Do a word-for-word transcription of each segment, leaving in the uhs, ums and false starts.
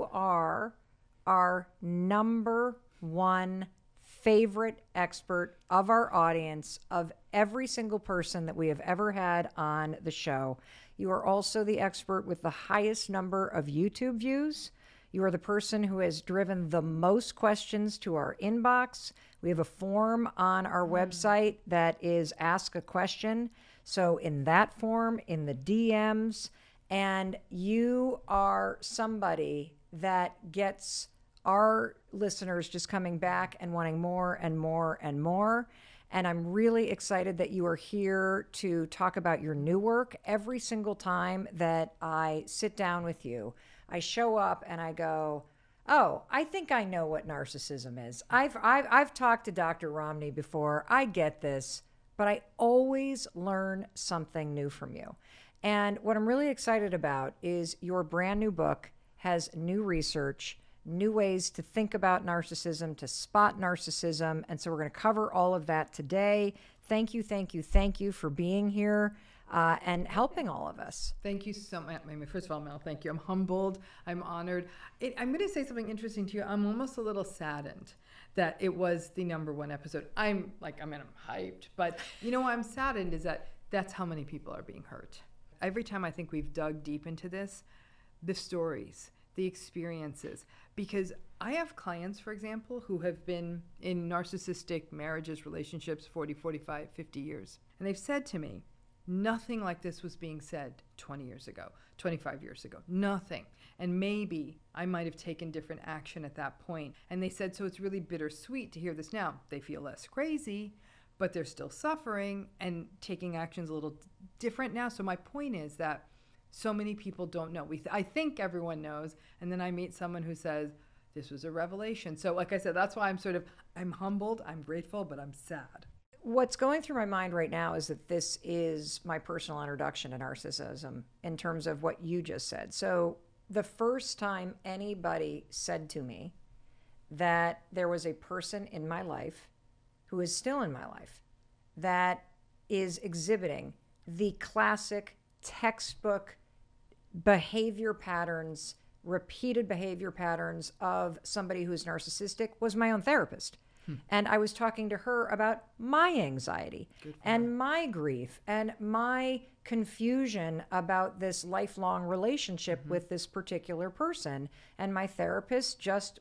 you are our number one favorite expert of our audience, of every single person that we have ever had on the show. You are also the expert with the highest number of YouTube views. You are the person who has driven the most questions to our inbox. We have a form on our website that is ask a question. So in that form, in the D Ms, and you are somebody that gets our listeners just coming back and wanting more and more and more. And I'm really excited that you are here to talk about your new work. Every single time that I sit down with you, I show up and I go, oh, I think I know what narcissism is. I've, I've, I've talked to Doctor Romney before. I get this, but I always learn something new from you. And what I'm really excited about is your brand new book has new research, new ways to think about narcissism, to spot narcissism. And so we're going to cover all of that today. Thank you, thank you, thank you for being here uh, and helping all of us. Thank you so much. First of all, Mel, thank you. I'm humbled. I'm honored. It, I'm going to say something interesting to you. I'm almost a little saddened that it was the number one episode. I'm like, I mean, I'm hyped, but you know, I'm saddened is that that's how many people are being hurt. Every time I think we've dug deep into this, the stories, the experiences, because I have clients, for example, who have been in narcissistic marriages, relationships, forty, forty-five, fifty years. And they've said to me, nothing like this was being said twenty years ago, twenty-five years ago, nothing. And maybe I might have taken different action at that point. And they said, so it's really bittersweet to hear this now. They feel less crazy, but they're still suffering and taking actions a little different now. So my point is that so many people don't know. We th I think everyone knows, and then I meet someone who says, this was a revelation. So like I said, that's why I'm sort of, I'm humbled, I'm grateful, but I'm sad. What's going through my mind right now is that this is my personal introduction to narcissism in terms of what you just said. So the first time anybody said to me that there was a person in my life who is still in my life that is exhibiting the classic textbook behavior patterns, repeated behavior patterns of somebody who's narcissistic was my own therapist. Hmm. And I was talking to her about my anxiety and her. my grief and my confusion about this lifelong relationship mm-hmm. with this particular person. And my therapist just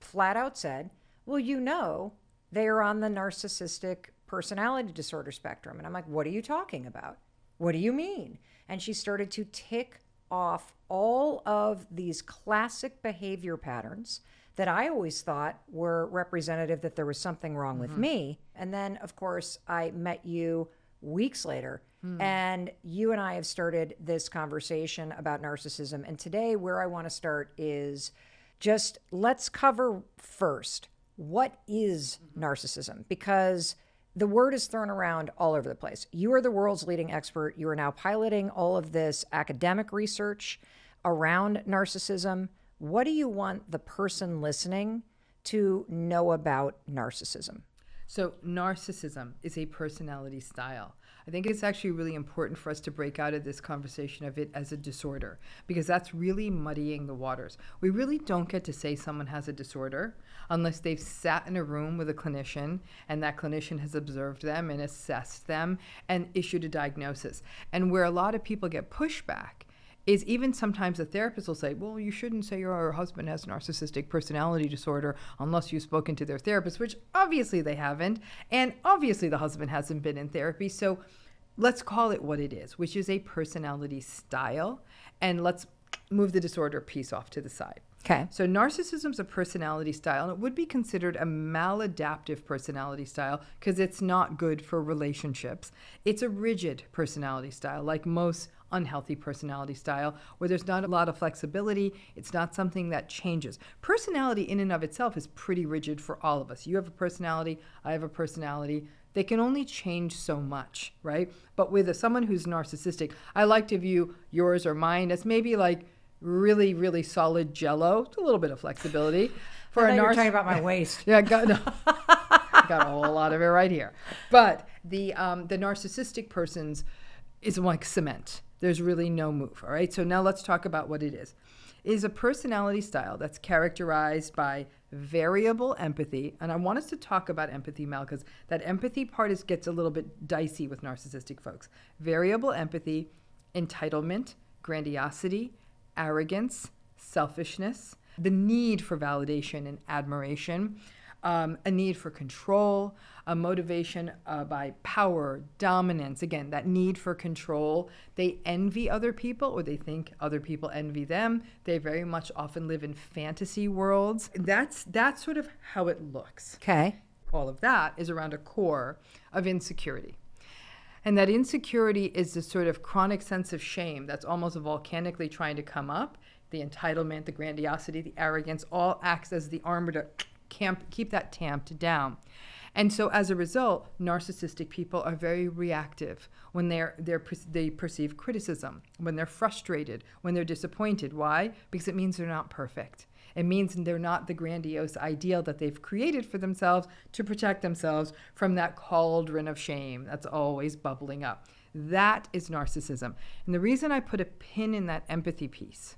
flat out said, well, you know, they are on the narcissistic personality disorder spectrum. And I'm like, what are you talking about? What do you mean? And she started to tick off all of these classic behavior patterns that I always thought were representative that there was something wrong with mm-hmm. me. And then, of course, I met you weeks later, mm. and you and I have started this conversation about narcissism. And today, where I want to start is just let's cover first, what is mm-hmm. narcissism? Because the word is thrown around all over the place. You are the world's leading expert. You are now piloting all of this academic research around narcissism. What do you want the person listening to know about narcissism? So narcissism is a personality style. I think it's actually really important for us to break out of this conversation of it as a disorder, because that's really muddying the waters. We really don't get to say someone has a disorder unless they've sat in a room with a clinician and that clinician has observed them and assessed them and issued a diagnosis. And where a lot of people get pushback is even sometimes a therapist will say, well, you shouldn't say your husband has narcissistic personality disorder unless you've spoken to their therapist, which obviously they haven't. And obviously the husband hasn't been in therapy. So let's call it what it is, which is a personality style. And let's move the disorder piece off to the side. Okay. So narcissism's a personality style, and it would be considered a maladaptive personality style because it's not good for relationships. It's a rigid personality style, like most unhealthy personality style, where there's not a lot of flexibility. It's not something that changes. Personality in and of itself is pretty rigid for all of us. You have a personality, I have a personality. They can only change so much, right? But with a, someone who's narcissistic, I like to view yours or mine as maybe like really, really solid Jello, a little bit of flexibility. For I a narc, you're talking about my waist. Yeah, got, no. Got a whole lot of it right here. But the um, the narcissistic person's is like cement. There's really no move. All right. So now let's talk about what it is. is a personality style that's characterized by variable empathy. And I want us to talk about empathy, Mel, because that empathy part is, gets a little bit dicey with narcissistic folks. Variable empathy, entitlement, grandiosity, arrogance, selfishness, the need for validation and admiration, um, a need for control, a motivation uh, by power, dominance, again, that need for control. They envy other people, or they think other people envy them. They very much often live in fantasy worlds. That's, that's sort of how it looks. Okay. All of that is around a core of insecurity. And that insecurity is this sort of chronic sense of shame that's almost volcanically trying to come up. The entitlement, the grandiosity, the arrogance, all acts as the armor to camp, keep that tamped down. And so as a result, narcissistic people are very reactive when they're, they're, they perceive criticism, when they're frustrated, when they're disappointed. Why? Because it means they're not perfect. It means they're not the grandiose ideal that they've created for themselves to protect themselves from that cauldron of shame that's always bubbling up. That is narcissism. And the reason I put a pin in that empathy piece,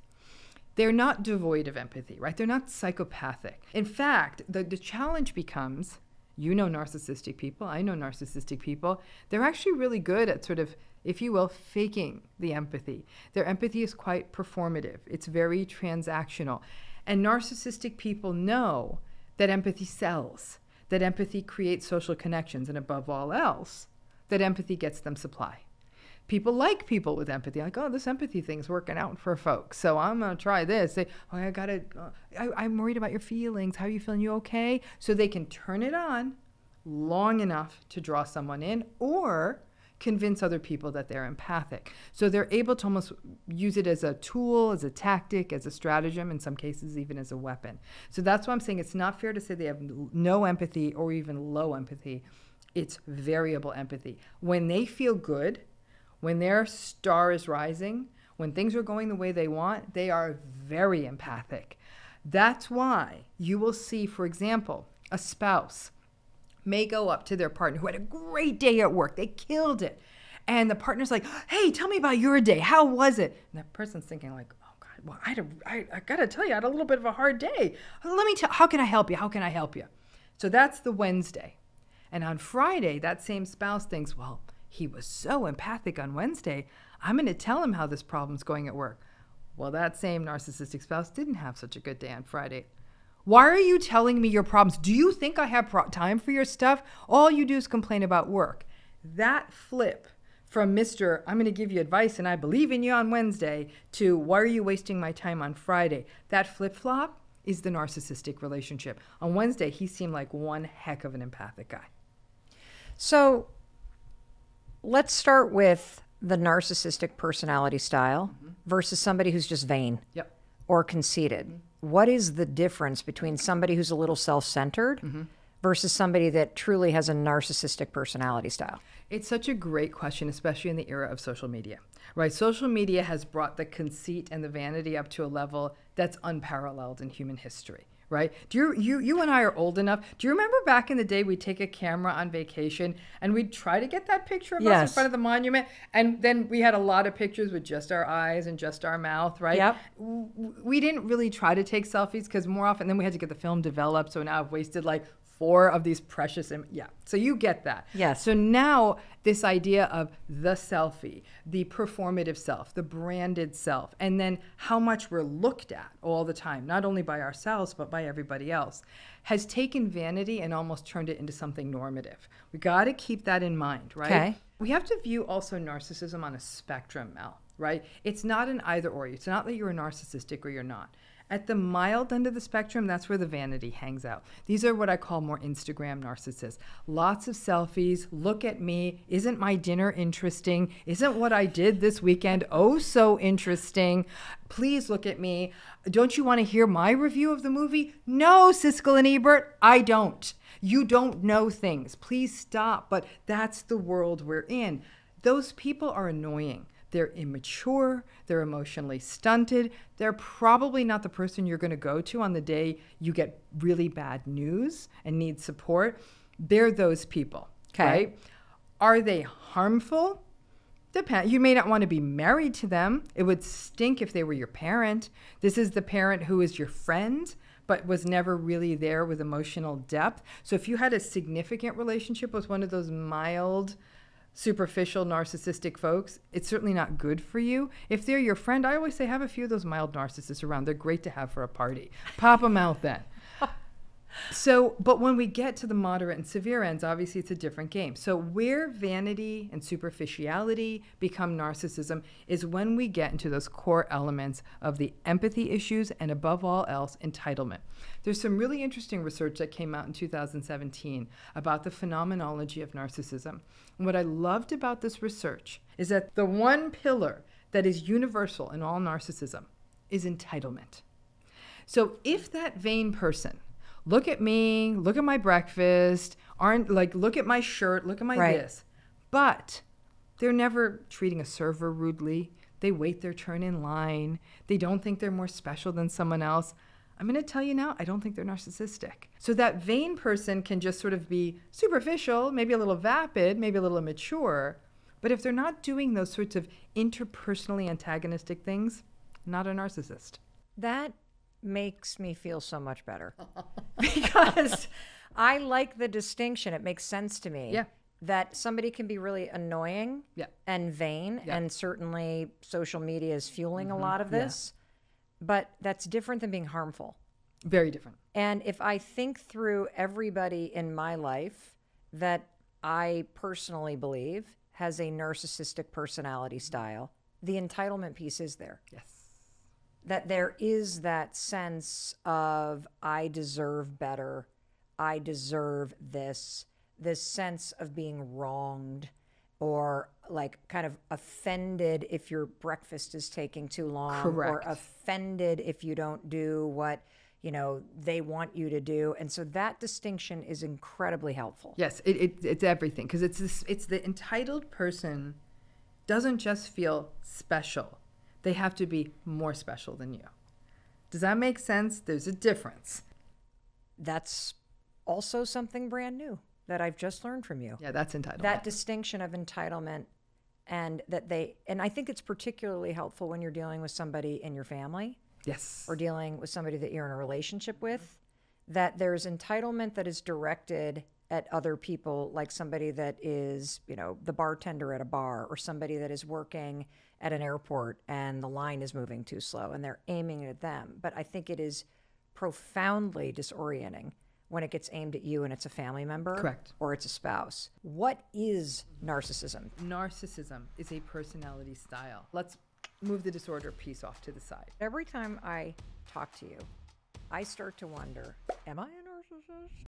they're not devoid of empathy, right? They're not psychopathic. In fact, the, the challenge becomes, you know narcissistic people, I know narcissistic people, they're actually really good at sort of, if you will, faking the empathy. Their empathy is quite performative. It's very transactional. And narcissistic people know that empathy sells, that empathy creates social connections, and above all else, that empathy gets them supply. People like people with empathy, like, oh, this empathy thing's working out for folks, so I'm gonna try this. They, oh, I gotta, uh, I, I'm worried about your feelings. How are you feeling? You okay? So they can turn it on long enough to draw someone in or convince other people that they're empathic. So they're able to almost use it as a tool, as a tactic, as a stratagem, in some cases even as a weapon. So that's why I'm saying it's not fair to say they have no empathy or even low empathy. It's variable empathy. When they feel good, when their star is rising, when things are going the way they want, they are very empathic. That's why you will see, for example, a spouse may go up to their partner who had a great day at work. They killed it. And the partner's like, hey, tell me about your day. How was it? And that person's thinking like, oh God, well, I, had a, I, I gotta tell you, I had a little bit of a hard day. Let me tell, how can I help you? How can I help you? So that's the Wednesday. And on Friday, that same spouse thinks, well, he was so empathic on Wednesday. I'm gonna tell him how this problem's going at work. Well, that same narcissistic spouse didn't have such a good day on Friday. Why are you telling me your problems? Do you think I have pro time for your stuff? All you do is complain about work. That flip from Mister I'm going to give you advice and I believe in you on Wednesday to why are you wasting my time on Friday? That flip-flop is the narcissistic relationship. On Wednesday, he seemed like one heck of an empathic guy. So let's start with the narcissistic personality style mm-hmm. versus somebody who's just vain yep. or conceited. Mm-hmm. What is the difference between somebody who's a little self-centered mm-hmm. versus somebody that truly has a narcissistic personality style? It's such a great question, especially in the era of social media, right? Social media has brought the conceit and the vanity up to a level that's unparalleled in human history, right? Do you, you, you and I are old enough. Do you remember back in the day we'd take a camera on vacation and we'd try to get that picture of yes. us in front of the monument, and then we had a lot of pictures with just our eyes and just our mouth, right? Yep. We didn't really try to take selfies because more often then we had to get the film developed, so now I've wasted like four of these precious, im yeah, so you get that. Yes. So now this idea of the selfie, the performative self, the branded self, and then how much we're looked at all the time, not only by ourselves, but by everybody else, has taken vanity and almost turned it into something normative. We gotta keep that in mind, right? Okay. We have to view also narcissism on a spectrum, Mel, right? It's not an either or, it's not that you're narcissistic or you're not. At the mild end of the spectrum, that's where the vanity hangs out. These are what I call more Instagram narcissists. Lots of selfies, look at me, isn't my dinner interesting? Isn't what I did this weekend oh so interesting? Please look at me. Don't you want to hear my review of the movie? No, Siskel and Ebert, I don't. You don't know things. Please stop, but that's the world we're in. Those people are annoying. They're immature, they're emotionally stunted, they're probably not the person you're gonna go to on the day you get really bad news and need support. They're those people, okay? Right? Are they harmful? the parent. You may not want to be married to them. It would stink if they were your parent. This is the parent who is your friend, but was never really there with emotional depth. So if you had a significant relationship with one of those mild, superficial, narcissistic folks, it's certainly not good for you. If they're your friend, I always say have a few of those mild narcissists around. They're great to have for a party. Pop them out then. So, but when we get to the moderate and severe ends, obviously it's a different game. So where vanity and superficiality become narcissism is when we get into those core elements of the empathy issues and, above all else, entitlement. There's some really interesting research that came out in two thousand seventeen about the phenomenology of narcissism. And what I loved about this research is that the one pillar that is universal in all narcissism is entitlement. So if that vain person, look at me, look at my breakfast, aren't like look at my shirt, look at my right. this. But they're never treating a server rudely. They wait their turn in line. They don't think they're more special than someone else. I'm going to tell you now, I don't think they're narcissistic. So that vain person can just sort of be superficial, maybe a little vapid, maybe a little immature. But if they're not doing those sorts of interpersonally antagonistic things, not a narcissist. That makes me feel so much better because I like the distinction. It makes sense to me yeah. that somebody can be really annoying yeah. and vain yeah. and certainly social media is fueling mm-hmm. a lot of this, yeah. but that's different than being harmful. Very different. And if I think through everybody in my life that I personally believe has a narcissistic personality style, the entitlement piece is there. Yes. That there is that sense of, I deserve better, I deserve this, this sense of being wronged or like kind of offended if your breakfast is taking too long. Correct. Or offended if you don't do what, you know, they want you to do. And so that distinction is incredibly helpful. Yes, it, it, it's everything, because it's this, it's the entitled person doesn't just feel special. They have to be more special than you. Does that make sense? There's a difference. That's also something brand new that I've just learned from you. Yeah, that's entitlement. That distinction of entitlement, and that they, and I think it's particularly helpful when you're dealing with somebody in your family. Yes. Or dealing with somebody that you're in a relationship with, that there's entitlement that is directed at other people, like somebody that is, you know, the bartender at a bar, or somebody that is working at an airport and the line is moving too slow and they're aiming at them. But I think it is profoundly disorienting when it gets aimed at you and it's a family member. Correct. Or it's a spouse. What is narcissism? Narcissism is a personality style. Let's move the disorder piece off to the side. Every time I talk to you, I start to wonder, am I a narcissist?